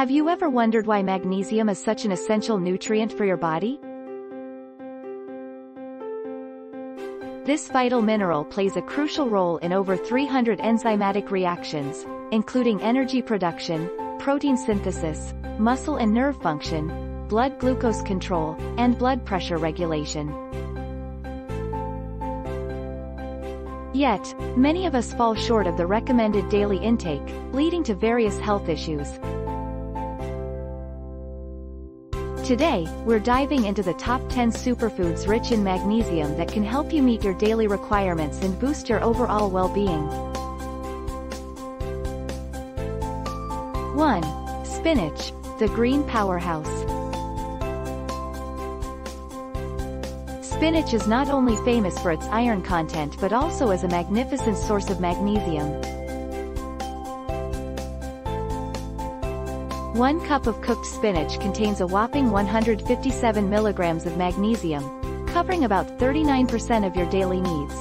Have you ever wondered why magnesium is such an essential nutrient for your body? This vital mineral plays a crucial role in over 300 enzymatic reactions, including energy production, protein synthesis, muscle and nerve function, blood glucose control, and blood pressure regulation. Yet, many of us fall short of the recommended daily intake, leading to various health issues. Today, we're diving into the top 10 superfoods rich in magnesium that can help you meet your daily requirements and boost your overall well-being. 1. Spinach, the green powerhouse. Spinach is not only famous for its iron content but also as a magnificent source of magnesium. 1 cup of cooked spinach contains a whopping 157 milligrams of magnesium, covering about 39% of your daily needs.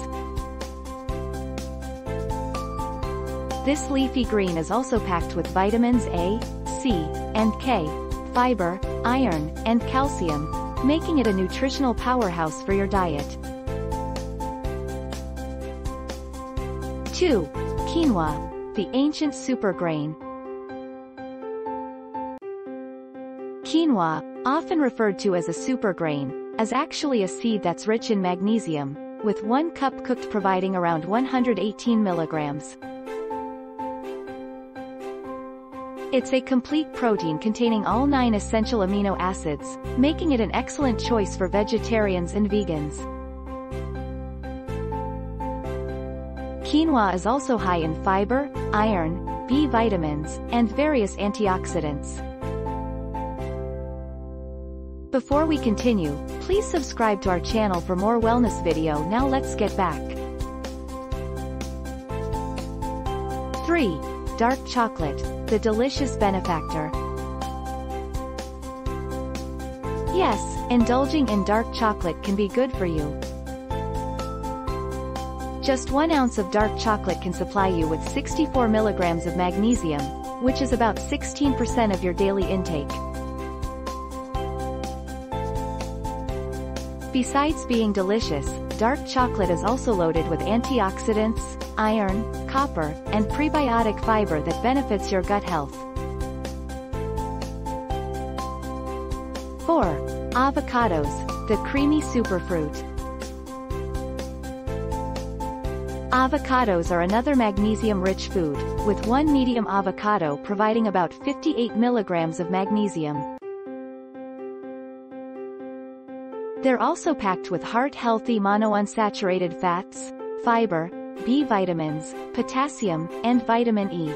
This leafy green is also packed with vitamins A, C, and K, fiber, iron, and calcium, making it a nutritional powerhouse for your diet. 2. Quinoa, the ancient supergrain. Quinoa, often referred to as a supergrain, is actually a seed that's rich in magnesium, with 1 cup cooked providing around 118 milligrams. It's a complete protein containing all 9 essential amino acids, making it an excellent choice for vegetarians and vegans. Quinoa is also high in fiber, iron, B vitamins, and various antioxidants. Before we continue, please subscribe to our channel for more wellness video. Now let's get back. 3. Dark chocolate, the delicious benefactor. Yes, indulging in dark chocolate can be good for you. Just 1 ounce of dark chocolate can supply you with 64 milligrams of magnesium, which is about 16% of your daily intake. Besides being delicious, dark chocolate is also loaded with antioxidants, iron, copper, and prebiotic fiber that benefits your gut health. 4. Avocados, the creamy superfruit. Avocados are another magnesium-rich food, with 1 medium avocado providing about 58 milligrams of magnesium. They're also packed with heart-healthy monounsaturated fats, fiber, B vitamins, potassium, and vitamin E.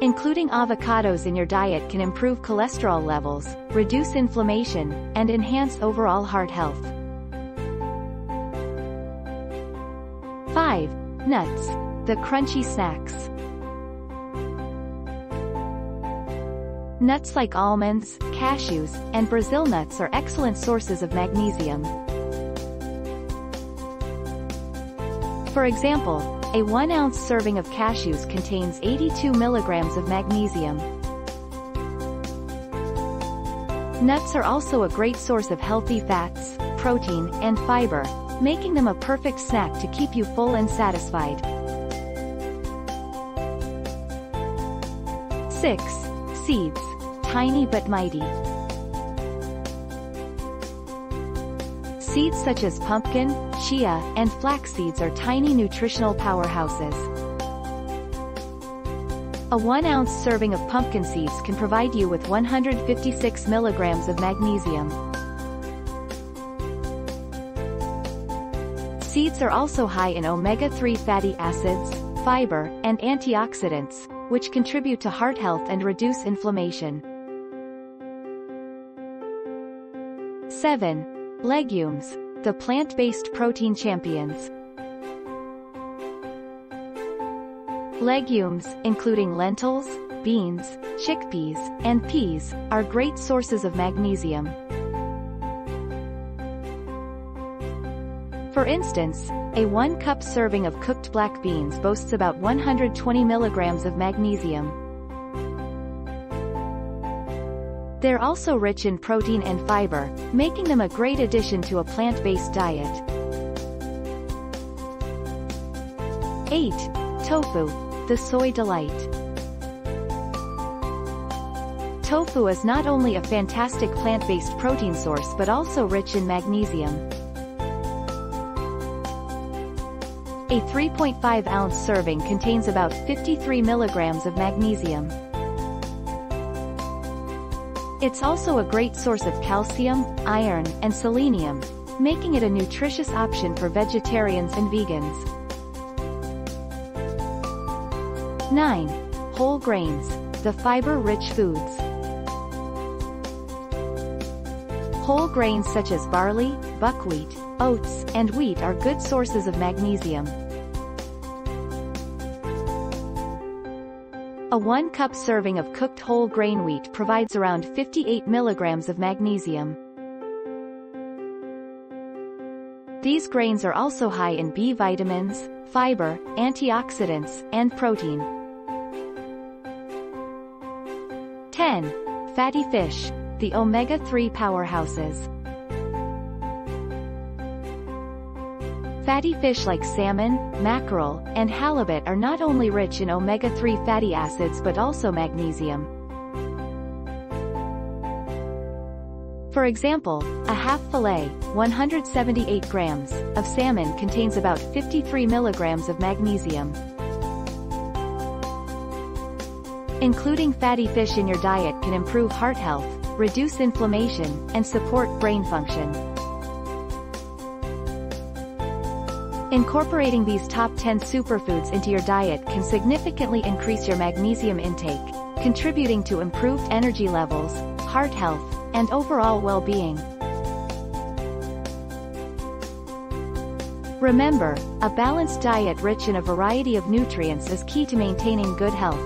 Including avocados in your diet can improve cholesterol levels, reduce inflammation, and enhance overall heart health. 5. Nuts, the crunchy snacks. Nuts like almonds, cashews, and Brazil nuts are excellent sources of magnesium. For example, a 1-ounce serving of cashews contains 82 milligrams of magnesium. Nuts are also a great source of healthy fats, protein, and fiber, making them a perfect snack to keep you full and satisfied. 6. Seeds, tiny but mighty. Seeds such as pumpkin, chia, and flax seeds are tiny nutritional powerhouses. A 1-ounce serving of pumpkin seeds can provide you with 156 milligrams of magnesium. Seeds are also high in omega-3 fatty acids, fiber, and antioxidants, which contribute to heart health and reduce inflammation. 7. Legumes, the plant-based protein champions. Legumes, including lentils, beans, chickpeas, and peas, are great sources of magnesium. For instance, A 1-cup serving of cooked black beans boasts about 120 milligrams of magnesium. They're also rich in protein and fiber, making them a great addition to a plant-based diet. 8. Tofu, the soy delight. Tofu is not only a fantastic plant-based protein source but also rich in magnesium. A 3.5-ounce serving contains about 53 milligrams of magnesium. It's also a great source of calcium, iron, and selenium, making it a nutritious option for vegetarians and vegans. 9. Whole grains, the fiber-rich foods. Whole grains such as barley, buckwheat, oats, and wheat are good sources of magnesium. A 1-cup serving of cooked whole grain wheat provides around 58 milligrams of magnesium. These grains are also high in B vitamins, fiber, antioxidants, and protein. 10. Fatty fish, the omega-3 powerhouses. Fatty fish like salmon, mackerel, and halibut are not only rich in omega-3 fatty acids but also magnesium. For example, a half fillet, 178 grams, of salmon contains about 53 milligrams of magnesium. Including fatty fish in your diet can improve heart health, reduce inflammation, and support brain function. Incorporating these top 10 superfoods into your diet can significantly increase your magnesium intake, contributing to improved energy levels, heart health, and overall well-being. Remember, a balanced diet rich in a variety of nutrients is key to maintaining good health.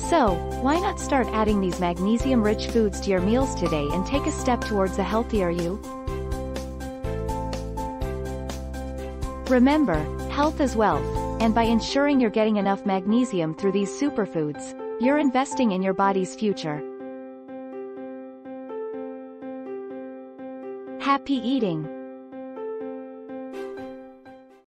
So, why not start adding these magnesium-rich foods to your meals today and take a step towards a healthier you? Remember, health is wealth, and by ensuring you're getting enough magnesium through these superfoods, you're investing in your body's future. Happy eating!